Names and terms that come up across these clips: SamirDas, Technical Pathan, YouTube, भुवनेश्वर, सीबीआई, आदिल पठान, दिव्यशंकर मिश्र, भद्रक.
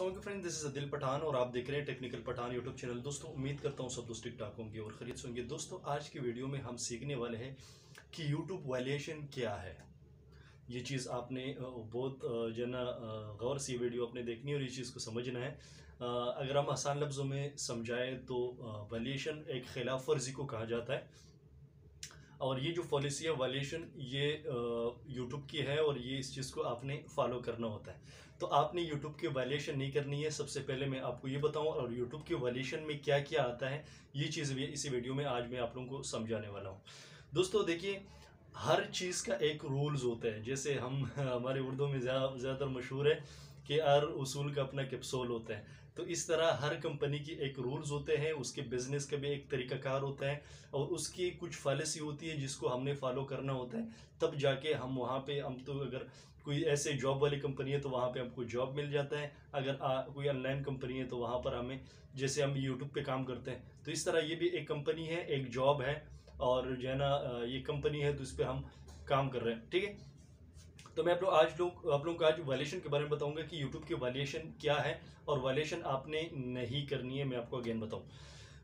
अस्सलामुअलैकुम friend, this is आदिल पठान और आप देख रहे हैं टेक्निकल पठान यूट्यूब चैनल। दोस्तों उम्मीद करता हूँ सब दोस्त ठीक ठाक होंगे और खरीद होंगे। दोस्तों आज की वीडियो में हम सीखने वाले हैं कि YouTube वायलेशन क्या है। ये चीज़ आपने बहुत जो ना गौर से वीडियो आपने देखनी और इस चीज़ को समझना है। अगर हम आसान लफ्ज़ों में समझाएँ तो वायलेशन एक खिलाफ वर्जी को कहा जाता है और ये जो पॉलिसी है वायलेशन ये यूट्यूब की है और ये इस चीज़ को आपने फॉलो करना होता है। तो आपने यूट्यूब के वायलेशन नहीं करनी है। सबसे पहले मैं आपको ये बताऊं और यूट्यूब के वायलेशन में क्या क्या आता है ये चीज़ भी इसी वीडियो में आज मैं आप लोगों को समझाने वाला हूं। दोस्तों देखिए, हर चीज़ का एक रूल्स होता है। जैसे हम हमारे उर्दू में ज़्यादातर मशहूर है कि हर उसूल का अपना कैप्सूल होता है। तो इस तरह हर कंपनी की एक रूल्स होते हैं, उसके बिज़नेस का भी एक तरीक़ाकार होता है और उसकी कुछ पॉलिसी होती है जिसको हमने फॉलो करना होता है। तब जाके हम वहाँ पे हम तो अगर कोई ऐसे जॉब वाली कंपनी है तो वहाँ पे हमको जॉब मिल जाता है। अगर कोई ऑनलाइन कंपनी है तो वहाँ पर हमें, जैसे हम यूट्यूब पर काम करते हैं तो इस तरह ये भी एक कंपनी है, एक जॉब है और जो है ना ये कंपनी है तो इस पर हम काम कर रहे हैं। ठीक है, तो मैं आप लोग आज वायलेशन के बारे में बताऊंगा कि YouTube के वायलेशन क्या है और वायलेशन आपने नहीं करनी है। मैं आपको अगेन बताऊं,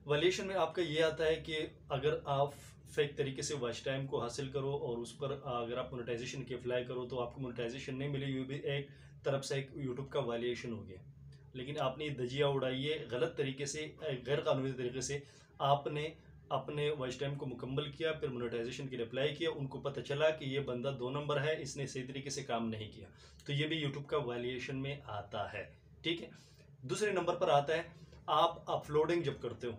वायलेशन में आपका ये आता है कि अगर आप फेक तरीके से वॉच टाइम को हासिल करो और उस पर अगर आप मोनेटाइजेशन की अप्लाई करो तो आपको मोनेटाइजेशन नहीं मिले। ये भी एक तरफ से एक यूट्यूब का वायलेशन हो गया। लेकिन आपने धजिया उड़ाई है, गलत तरीके से, गैर कानूनी तरीके से आपने अपने वॉच टाइम को मुकम्मल किया, फिर मोनेटाइजेशन के लिए अप्लाई किया। उनको पता चला कि ये बंदा दो नंबर है, इसने सही तरीके से काम नहीं किया। तो ये भी यूट्यूब का वायलेशन में आता है। ठीक है, दूसरे नंबर पर आता है आप अपलोडिंग जब करते हो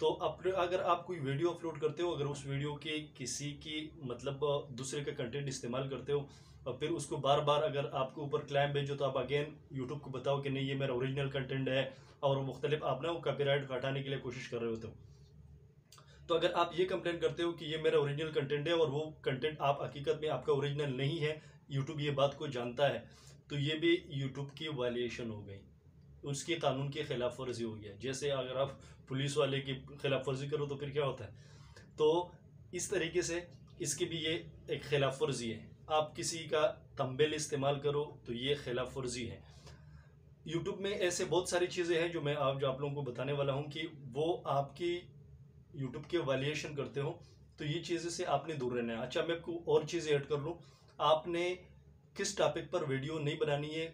तो अगर आप कोई वीडियो अपलोड करते हो, अगर उस वीडियो के किसी की मतलब दूसरे का कंटेंट इस्तेमाल करते हो और फिर उसको बार बार अगर आपके ऊपर क्लेम भेजो तो आप अगेन यूट्यूब को बताओ कि नहीं ये मेरा ओरिजिनल कंटेंट है और मुख्तलिफ आप ना कॉपीराइट हटाने के लिए कोशिश कर रहे होते हो। तो अगर आप ये कंप्लेन करते हो कि ये मेरा ओरिजिनल कंटेंट है और वो कंटेंट आप हकीकत में आपका ओरिजिनल नहीं है, यूट्यूब ये बात को जानता है, तो ये भी यूट्यूब की वायलेशन हो गई, उसके कानून के खिलाफ वर्जी हो गया। जैसे अगर आप पुलिस वाले की खिलाफ वर्जी करो तो फिर क्या होता है। तो इस तरीके से इसके भी ये एक खिलाफ वर्जी है। आप किसी का थंबनेल इस्तेमाल करो तो ये खिलाफ वर्जी है। यूट्यूब में ऐसे बहुत सारी चीज़ें हैं जो मैं आप लोगों को बताने वाला हूँ कि वो आपकी यूट्यूब के वायलेशन करते हो तो ये चीज़ें से आपने दूर रहना है। अच्छा, मैं आपको और चीज़ें ऐड कर लूँ, आपने किस टॉपिक पर वीडियो नहीं बनानी है,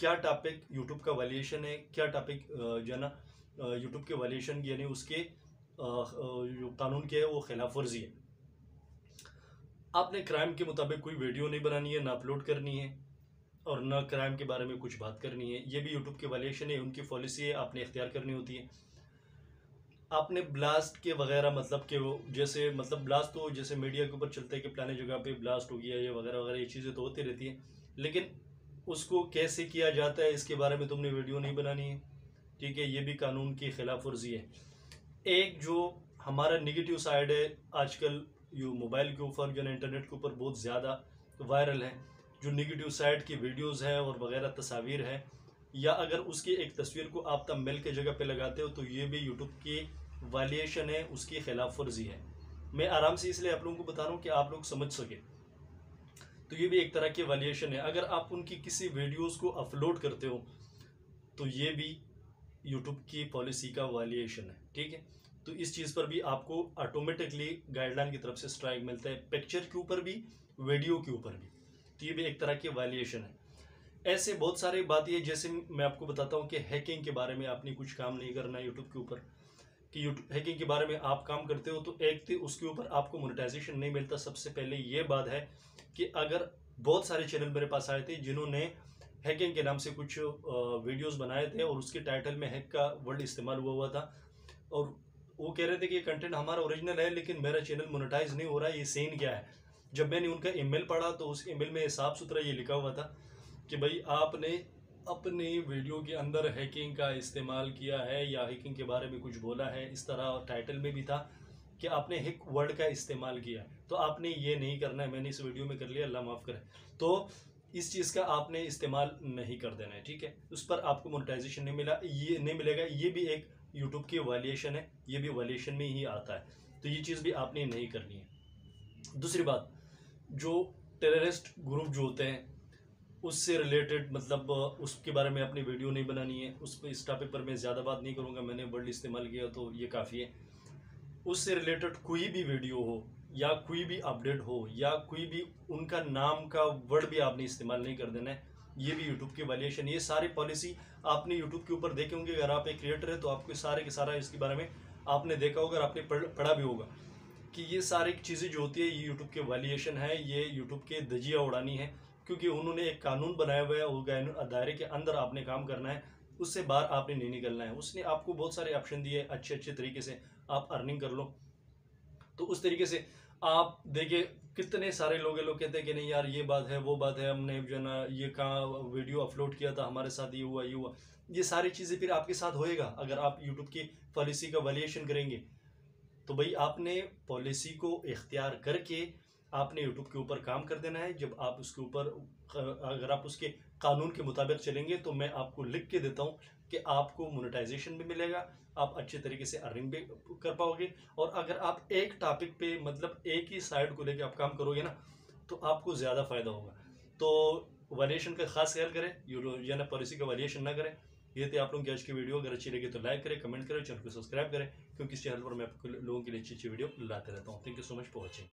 क्या टॉपिक यूट्यूब का वायलेशन है, क्या टॉपिक जो है ना यूट्यूब के वायलेशन यानी उसके जो कानून के है वो खिलाफ वर्जी है। आपने क्राइम के मुताबिक कोई वीडियो नहीं बनानी है, ना अपलोड करनी है और ना क्राइम के बारे में कुछ बात करनी है। ये भी यूट्यूब के वायलेशन है, उनकी पॉलिसी है, आपने इख्तियार करनी होती है। आपने ब्लास्ट के वगैरह मतलब के वो जैसे मतलब ब्लास्ट तो जैसे मीडिया के ऊपर चलता है कि फलाने जगह पे ब्लास्ट हो गया ये वगैरह वगैरह, ये चीज़ें तो होती रहती हैं। लेकिन उसको कैसे किया जाता है इसके बारे में तुमने वीडियो नहीं बनानी है। ठीक है, ये भी कानून की खिलाफ वर्जी है। एक जो हमारा निगेटिव साइड है आजकल यू मोबाइल के ऊपर जो है इंटरनेट के ऊपर बहुत ज़्यादा वायरल है, जो निगेटिव साइड की वीडियोज़ हैं और वगैरह तस्वीर हैं, या अगर उसकी एक तस्वीर को आप थंबनेल के जगह पे लगाते हो तो ये भी यूट्यूब की वायलेशन है, उसकी खिलाफ वर्जी है। मैं आराम से इसलिए आप लोगों को बता रहा हूँ कि आप लोग समझ सके। तो ये भी एक तरह की वायलेशन है। अगर आप उनकी किसी वीडियोस को अपलोड करते हो तो ये भी यूट्यूब की पॉलिसी का वायलेशन है। ठीक है, तो इस चीज़ पर भी आपको ऑटोमेटिकली गाइडलाइन की तरफ से स्ट्राइक मिलता है, पिक्चर के ऊपर भी, वीडियो के ऊपर भी। तो ये भी एक तरह की वायलेशन है। ऐसे बहुत सारे बात ये, जैसे मैं आपको बताता हूँ कि हैकिंग के बारे में आपने कुछ काम नहीं करना है यूट्यूब के ऊपर, कि यूट्यूब हैकिंग के बारे में आप काम करते हो तो एक तो उसके ऊपर आपको मोनेटाइजेशन नहीं मिलता। सबसे पहले ये बात है कि अगर बहुत सारे चैनल मेरे पास आए थे जिन्होंने हैकिंग के नाम से कुछ वीडियोस बनाए थे और उसके टाइटल में हैक का वर्ड इस्तेमाल हुआ था और वो कह रहे थे कि ये कंटेंट हमारा ओरिजिनल है लेकिन मेरा चैनल मोनेटाइज नहीं हो रहा है, ये सीन क्या है। जब मैंने उनका ईमेल पढ़ा तो उस ईमेल में साफ सुथरा ये लिखा हुआ था कि भाई आपने अपने वीडियो के अंदर हैकिंग का इस्तेमाल किया है या हैकिंग के बारे में कुछ बोला है, इस तरह। और टाइटल में भी था कि आपने हैक वर्ड का इस्तेमाल किया है, तो आपने ये नहीं करना है। मैंने इस वीडियो में कर लिया, अल्लाह माफ़ करे। तो इस चीज़ का आपने इस्तेमाल नहीं कर देना है। ठीक है, उस पर आपको मोनेटाइजेशन नहीं मिला, ये नहीं मिलेगा। ये भी एक यूट्यूब की वायलेशन है, ये भी वायलेशन में ही आता है। तो ये चीज़ भी आपने नहीं करनी है। दूसरी बात, जो टेररिस्ट ग्रुप जो होते हैं उससे रिलेटेड मतलब उसके बारे में अपनी वीडियो नहीं बनानी है, उस पर इस टॉपिक पर मैं ज़्यादा बात नहीं करूँगा, मैंने वर्ड इस्तेमाल किया तो ये काफ़ी है। उससे रिलेटेड कोई भी वीडियो हो या कोई भी अपडेट हो या कोई भी उनका नाम का वर्ड भी आपने इस्तेमाल नहीं कर देना है, ये भी यूट्यूब की वायलेशन। ये सारी पॉलिसी आपने यूट्यूब के ऊपर देखे होंगे, अगर आप एक क्रिएटर है तो आपको सारे के सारा इसके बारे में आपने देखा होगा और आपने पढ़ा भी होगा कि ये सारी चीज़ें जो होती है ये यूट्यूब के वायलेशन है, ये यूट्यूब के धजिया उड़ानी है, क्योंकि उन्होंने एक कानून बनाया हुआ है, वो दायरे के अंदर आपने काम करना है, उससे बाहर आपने नहीं निकलना है। उसने आपको बहुत सारे ऑप्शन दिए, अच्छे अच्छे तरीके से आप अर्निंग कर लो। तो उस तरीके से आप देखिए कितने सारे लोग कहते हैं कि नहीं यार ये बात है वो बात है, हमने जो है ना ये कहाँ वीडियो अपलोड किया था, हमारे साथ ये हुआ ये हुआ, ये सारी चीज़ें फिर आपके साथ होएगा अगर आप यूट्यूब की पॉलिसी का वायलेशन करेंगे। तो भाई आपने पॉलिसी को इख्तियार करके आपने यूट्यूब के ऊपर काम कर देना है। जब आप उसके ऊपर अगर आप उसके कानून के मुताबिक चलेंगे तो मैं आपको लिख के देता हूँ कि आपको मोनेटाइजेशन भी मिलेगा, आप अच्छे तरीके से अर्निंग भी कर पाओगे। और अगर आप एक टॉपिक पे मतलब एक ही साइड को लेकर आप काम करोगे ना तो आपको ज़्यादा फ़ायदा होगा। तो वायलेशन का खास ख्याल करें, यानी पॉलिसी का वायलेशन ना करें। ये थे आप लोगों की आज की वीडियो, अगर अच्छी लगे तो लाइक करें, कमेंट करें, चैनल को सब्सक्राइब करें, क्योंकि इस चैनल पर मैं लोगों के लिए अच्छी अच्छी वीडियो लाते रहता हूँ। Thank you so much for watching.